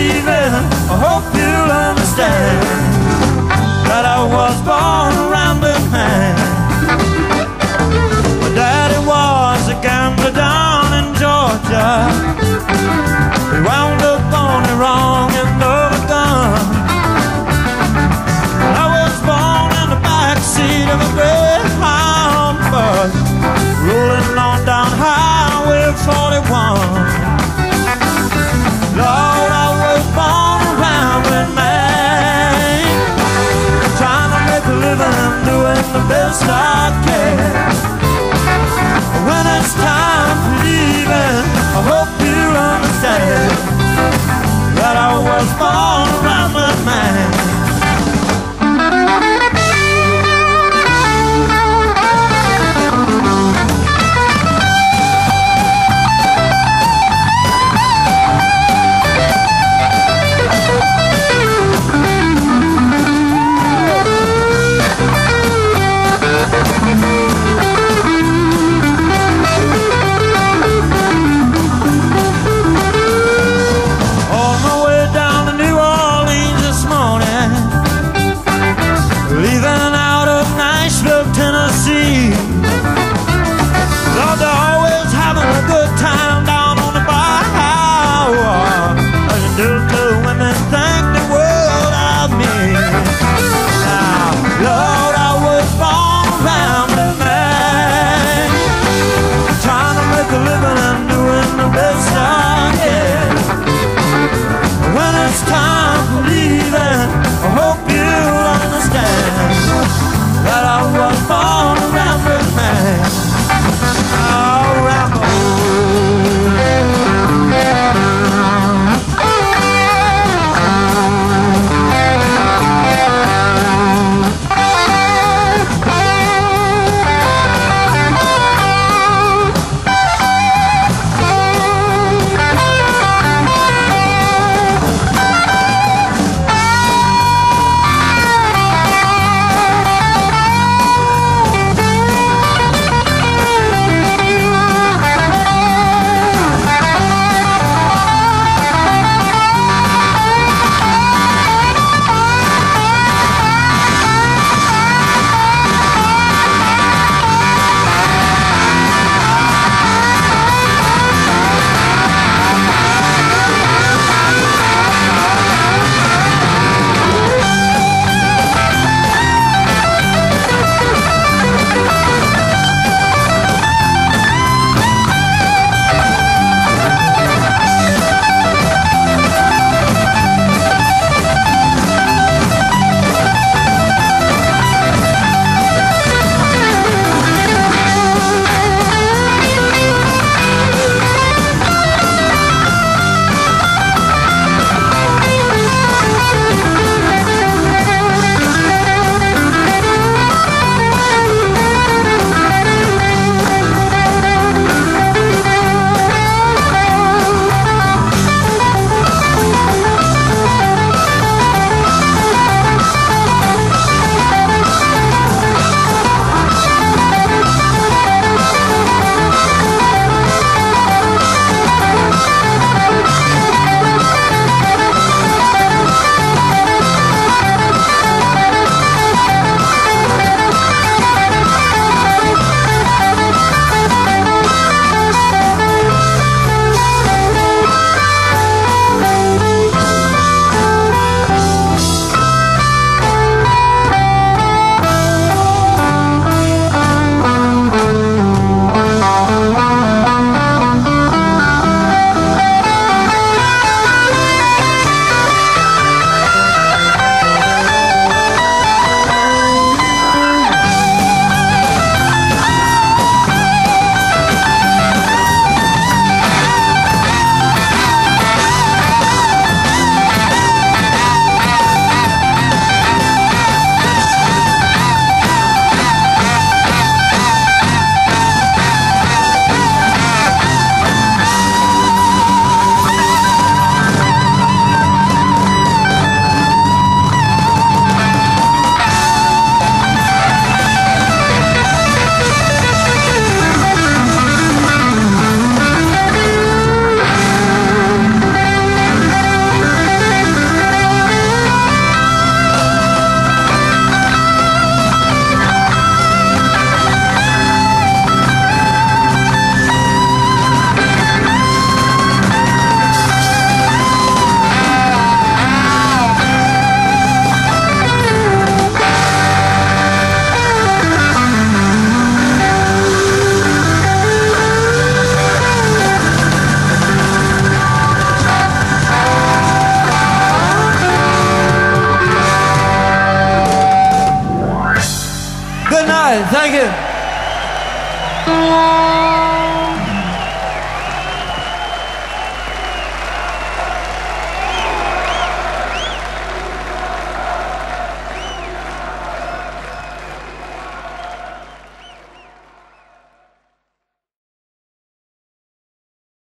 leaving, I hope you understand that I was born a rambling man. My daddy was a gambler down in Georgia. He wound up on the wrong end of a gun. I was born in the backseat of a great hound bus, rolling on down Highway 41. Lord, I was born a rambling man, trying to make a living, doing the best I can. When it's time for leaving, I hope you understand that I was born a rambling man. right, thank you.